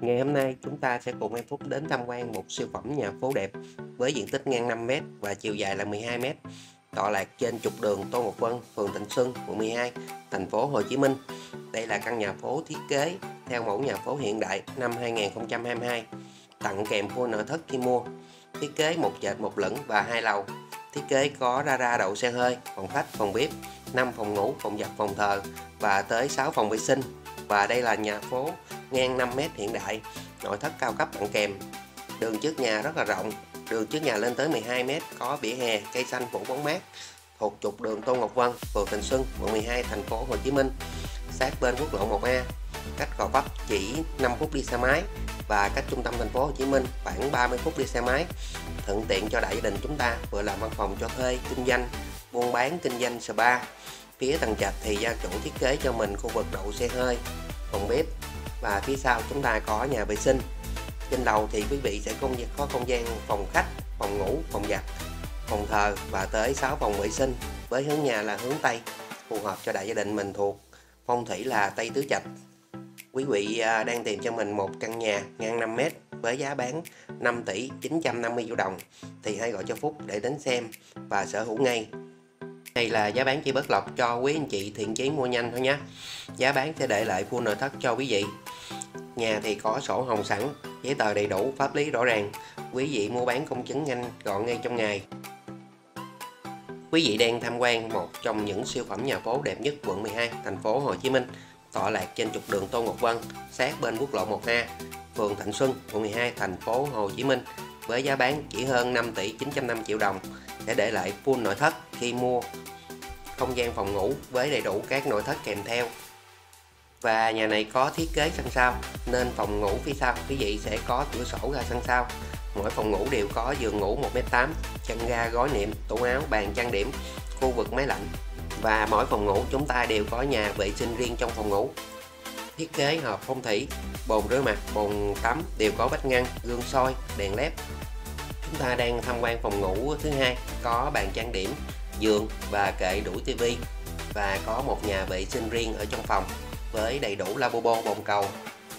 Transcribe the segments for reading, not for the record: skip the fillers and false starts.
Ngày hôm nay chúng ta sẽ cùng em Phúc đến tham quan một siêu phẩm nhà phố đẹp với diện tích ngang 5m và chiều dài là 12m, tọa lạc trên trục đường Tô Nọc Vân, phường Thạnh Xuân, quận 12, thành phố Hồ Chí Minh. Đây là căn nhà phố thiết kế theo mẫu nhà phố hiện đại năm 2022, tặng kèm khu nội thất khi mua. Thiết kế một trệt một lửng và 2 lầu. Thiết kế có gara đậu xe hơi, phòng khách, phòng bếp, 5 phòng ngủ, phòng giặt, phòng thờ và tới 6 phòng vệ sinh. Và đây là nhà phố ngang 5m hiện đại, nội thất cao cấp tặng kèm. Đường trước nhà rất là rộng, đường trước nhà lên tới 12m, có vỉa hè, cây xanh phủ bóng mát, thuộc trục đường Tô Nọc Vân, phường Thạnh Xuân, quận 12, thành phố Hồ Chí Minh, sát bên quốc lộ 1A, cách Gò Vấp chỉ 5 phút đi xe máy và cách trung tâm thành phố Hồ Chí Minh khoảng 30 phút đi xe máy. Thuận tiện cho đại gia đình chúng ta vừa làm văn phòng cho thuê, kinh doanh, buôn bán, kinh doanh spa. Phía tầng trệt thì gia chủ thiết kế cho mình khu vực đậu xe hơi, phòng bếp và phía sau chúng ta có nhà vệ sinh. Trên lầu thì quý vị sẽ có không gian phòng khách, phòng ngủ, phòng giặt, phòng thờ và tới 6 phòng vệ sinh, với hướng nhà là hướng Tây, phù hợp cho đại gia đình mình, thuộc phong thủy là Tây Tứ Trạch. Quý vị đang tìm cho mình một căn nhà ngang 5m với giá bán 5 tỷ 950 triệu đồng thì hãy gọi cho Phúc để đến xem và sở hữu ngay. Đây là giá bán chỉ bớt lọc cho quý anh chị thiện chí mua nhanh thôi nhé. Giá bán sẽ để lại full nội thất cho quý vị. Nhà thì có sổ hồng sẵn, giấy tờ đầy đủ, pháp lý rõ ràng. Quý vị mua bán công chứng nhanh gọn ngay trong ngày. Quý vị đang tham quan một trong những siêu phẩm nhà phố đẹp nhất quận 12, thành phố Hồ Chí Minh, tọa lạc trên trục đường Tô Nọc Vân, sát bên quốc lộ 1A, phường Thạnh Xuân, quận 12, thành phố Hồ Chí Minh, với giá bán chỉ hơn 5 tỷ 950 triệu đồng, sẽ để lại full nội thất khi mua, không gian phòng ngủ với đầy đủ các nội thất kèm theo. Và nhà này có thiết kế sân sau nên phòng ngủ phía sau quý vị sẽ có cửa sổ ra sân sau. Mỗi phòng ngủ đều có giường ngủ 1m8, chăn ga, gói niệm, tủ áo, bàn trang điểm, khu vực máy lạnh. Và mỗi phòng ngủ chúng ta đều có nhà vệ sinh riêng trong phòng ngủ. Thiết kế hợp phong thủy, bồn rửa mặt, bồn tắm đều có vách ngăn, gương soi, đèn led. Chúng ta đang tham quan phòng ngủ thứ hai, có bàn trang điểm, giường và kệ đũi tivi, và có một nhà vệ sinh riêng ở trong phòng với đầy đủ lavabo, bồn cầu,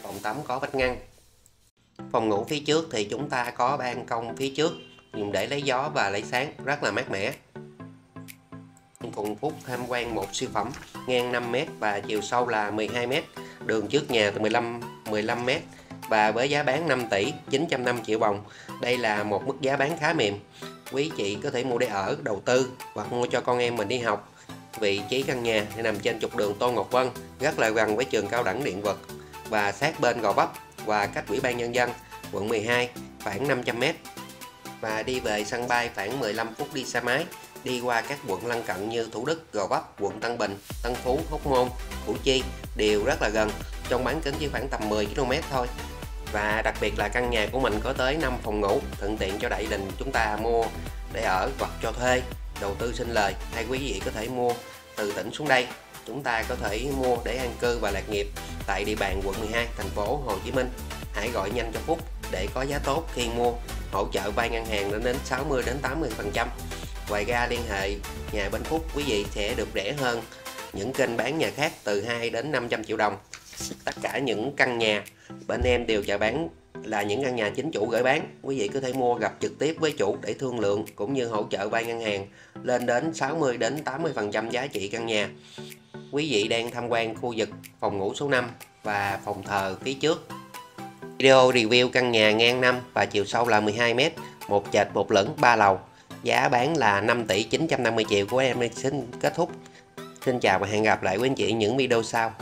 phòng tắm có vách ngăn. Phòng ngủ phía trước thì chúng ta có ban công phía trước dùng để lấy gió và lấy sáng, rất là mát mẻ. Cùng Phúc tham quan một siêu phẩm ngang 5m và chiều sâu là 12m, đường trước nhà từ 15m và với giá bán 5 tỷ 950 triệu đồng. Đây là một mức giá bán khá mềm. Quý chị có thể mua để ở, đầu tư hoặc mua cho con em mình đi học. Vị trí căn nhà thì nằm trên trục đường Tô Nọc Vân, rất là gần với trường cao đẳng điện vật và sát bên Gò Vấp và cách Ủy ban Nhân dân quận 12 khoảng 500m. Và đi về sân bay khoảng 15 phút đi xe máy, đi qua các quận lân cận như Thủ Đức, Gò Vấp, quận Tân Bình, Tân Phú, Hóc Môn, Củ Chi đều rất là gần, trong bán kính chỉ khoảng tầm 10 km thôi. Và đặc biệt là căn nhà của mình có tới 5 phòng ngủ, thuận tiện cho đại gia đình chúng ta mua để ở hoặc cho thuê, đầu tư sinh lời, hay quý vị có thể mua từ tỉnh xuống đây. Chúng ta có thể mua để an cư và lạc nghiệp tại địa bàn quận 12, thành phố Hồ Chí Minh. Hãy gọi nhanh cho Phúc để có giá tốt khi mua, hỗ trợ vay ngân hàng lên đến 60 đến 80%. Ngoài ra liên hệ nhà bên Phúc, quý vị sẽ được rẻ hơn những kênh bán nhà khác từ 2 đến 500 triệu đồng. Tất cả những căn nhà bên em đều chào bán là những căn nhà chính chủ gửi bán. Quý vị có thể mua gặp trực tiếp với chủ để thương lượng cũng như hỗ trợ vay ngân hàng lên đến 60 đến 80% giá trị căn nhà. Quý vị đang tham quan khu vực phòng ngủ số 5 và phòng thờ phía trước. Video review căn nhà ngang 5 và chiều sâu là 12m, một trệt một lửng 3 lầu. Giá bán là 5 tỷ 950 triệu của em xin kết thúc. Xin chào và hẹn gặp lại quý anh chị những video sau.